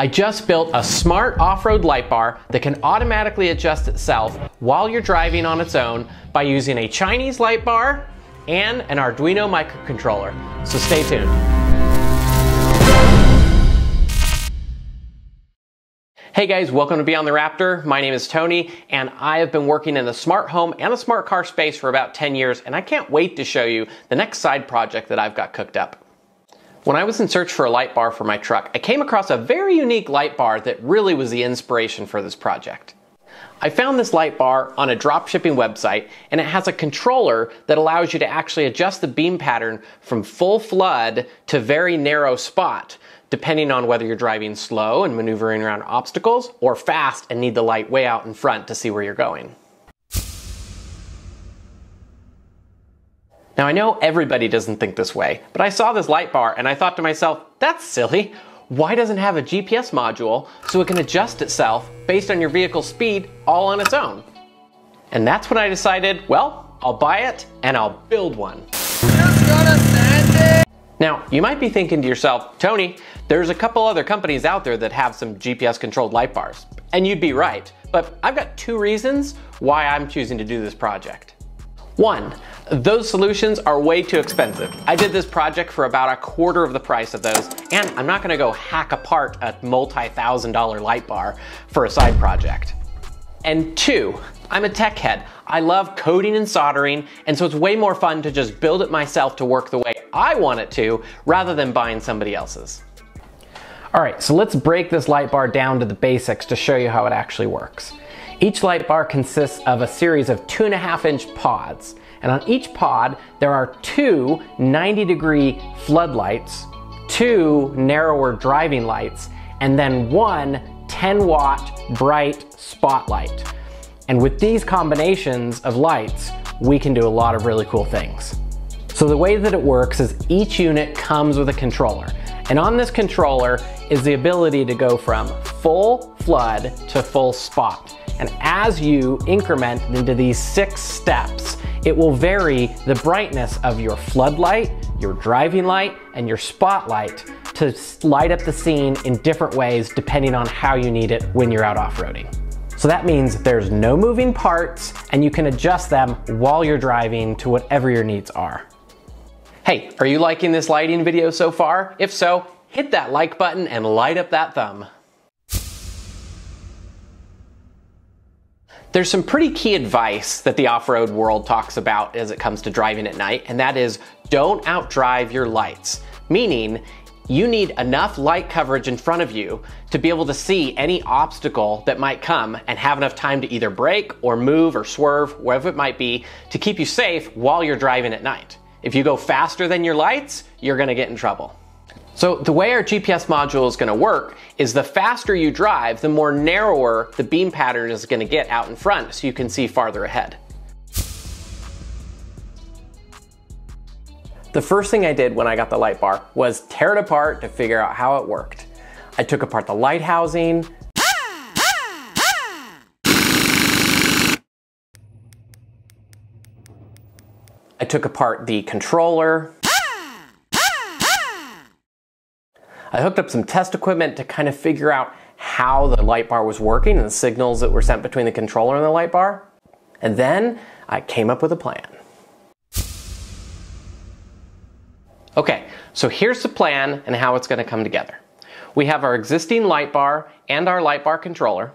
I just built a smart off-road light bar that can automatically adjust itself while you're driving on its own by using a Chinese light bar and an Arduino microcontroller. So stay tuned. Hey guys, welcome to Beyond the Raptor. My name is Tony, and I have been working in the smart home and a smart car space for about 10 years, and I can't wait to show you the next side project that I've got cooked up. When I was in search for a light bar for my truck, I came across a very unique light bar that really was the inspiration for this project. I found this light bar on a dropshipping website, and it has a controller that allows you to actually adjust the beam pattern from full flood to very narrow spot, depending on whether you're driving slow and maneuvering around obstacles or fast and need the light way out in front to see where you're going. Now I know everybody doesn't think this way, but I saw this light bar and I thought to myself, that's silly. Why doesn't it have a GPS module so it can adjust itself based on your vehicle's speed all on its own? And that's when I decided, well, I'll buy it and I'll build one. Now, you might be thinking to yourself, Tony, there's a couple other companies out there that have some GPS controlled light bars. And you'd be right, but I've got two reasons why I'm choosing to do this project. One, those solutions are way too expensive. I did this project for about a quarter of the price of those, and I'm not gonna go hack apart a multi-thousand-dollar light bar for a side project. And two, I'm a tech head. I love coding and soldering, and so it's way more fun to just build it myself to work the way I want it to, rather than buying somebody else's. All right, so let's break this light bar down to the basics to show you how it actually works. Each light bar consists of a series of 2.5-inch pods. And on each pod, there are two 90-degree floodlights, two narrower driving lights, and then one 10-watt bright spotlight. And with these combinations of lights, we can do a lot of really cool things. So the way that it works is each unit comes with a controller. And on this controller is the ability to go from full flood to full spot. And as you increment into these 6 steps, it will vary the brightness of your floodlight, your driving light, and your spotlight to light up the scene in different ways depending on how you need it when you're out off-roading. So that means there's no moving parts and you can adjust them while you're driving to whatever your needs are. Hey, are you liking this lighting video so far? If so, hit that like button and light up that thumb. There's some pretty key advice that the off-road world talks about as it comes to driving at night, and that is don't outdrive your lights, meaning you need enough light coverage in front of you to be able to see any obstacle that might come and have enough time to either brake or move or swerve, wherever it might be, to keep you safe while you're driving at night. If you go faster than your lights, you're gonna get in trouble. So the way our GPS module is gonna work is the faster you drive, the more narrower the beam pattern is gonna get out in front so you can see farther ahead. The first thing I did when I got the light bar was tear it apart to figure out how it worked. I took apart the light housing, I took apart the controller, I hooked up some test equipment to kind of figure out how the light bar was working and the signals that were sent between the controller and the light bar. And then I came up with a plan. Okay, so here's the plan and how it's gonna come together. We have our existing light bar and our light bar controller.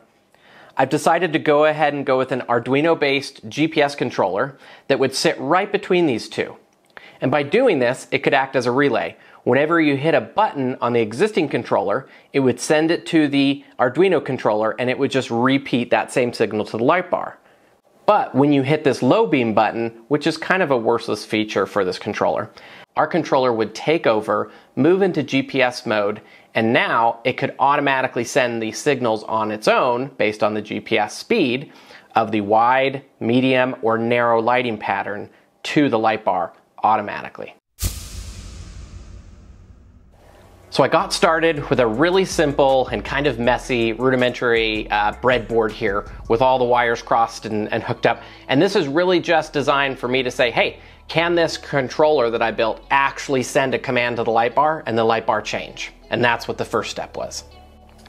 I've decided to go ahead and go with an Arduino-based GPS controller that would sit right between these two. And by doing this, it could act as a relay. Whenever you hit a button on the existing controller, it would send it to the Arduino controller and it would just repeat that same signal to the light bar. But when you hit this low beam button, which is kind of a worthless feature for this controller, our controller would take over, move into GPS mode, and now it could automatically send the signals on its own based on the GPS speed of the wide, medium, or narrow lighting pattern to the light bar automatically. So I got started with a really simple and kind of messy, rudimentary breadboard here with all the wires crossed and hooked up. And this is really just designed for me to say, hey, can this controller that I built actually send a command to the light bar and the light bar change? And that's what the first step was.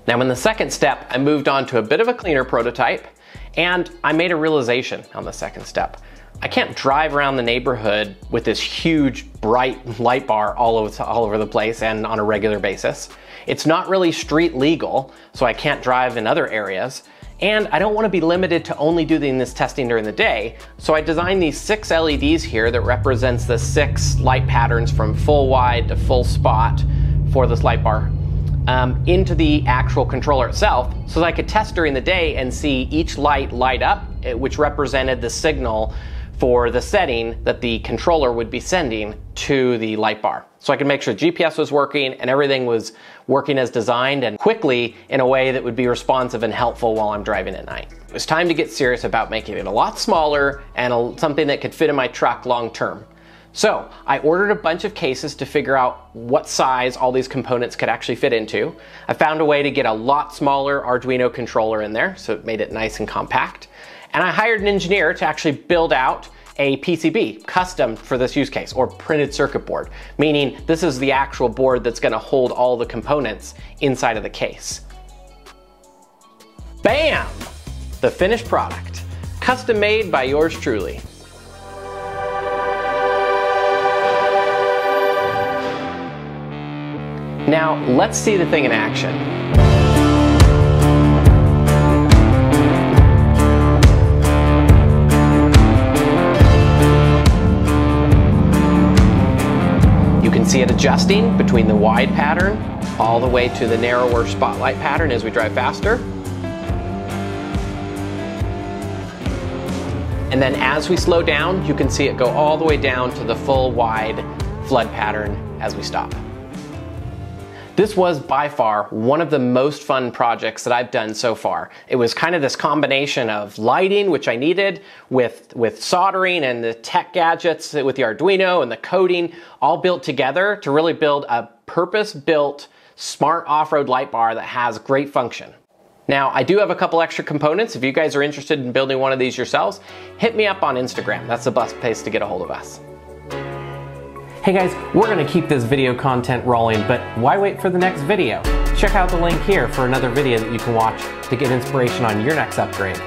Now in the second step, I moved on to a bit of a cleaner prototype, and I made a realization on the second step. I can't drive around the neighborhood with this huge bright light bar all over the place and on a regular basis. It's not really street legal, so I can't drive in other areas. And I don't want to be limited to only doing this testing during the day, so I designed these 6 LEDs here that represents the 6 light patterns from full wide to full spot for this light bar into the actual controller itself, so that I could test during the day and see each light light up, which represented the signal for the setting that the controller would be sending to the light bar. So I could make sure GPS was working and everything was working as designed and quickly in a way that would be responsive and helpful while I'm driving at night. It was time to get serious about making it a lot smaller and something that could fit in my truck long term. So I ordered a bunch of cases to figure out what size all these components could actually fit into. I found a way to get a lot smaller Arduino controller in there, so it made it nice and compact. And I hired an engineer to actually build out a PCB custom for this use case, or printed circuit board, meaning this is the actual board that's going to hold all the components inside of the case. Bam! The finished product, custom made by yours truly. Now, let's see the thing in action. You can see it adjusting between the wide pattern all the way to the narrower spotlight pattern as we drive faster. And then as we slow down, you can see it go all the way down to the full wide flood pattern as we stop. This was by far one of the most fun projects that I've done so far. It was kind of this combination of lighting, which I needed, with soldering and the tech gadgets with the Arduino and the coding, all built together to really build a purpose-built smart off-road light bar that has great function. Now, I do have a couple extra components. If you guys are interested in building one of these yourselves, hit me up on Instagram. That's the best place to get a hold of us. Hey guys, we're gonna keep this video content rolling, but why wait for the next video? Check out the link here for another video that you can watch to get inspiration on your next upgrade.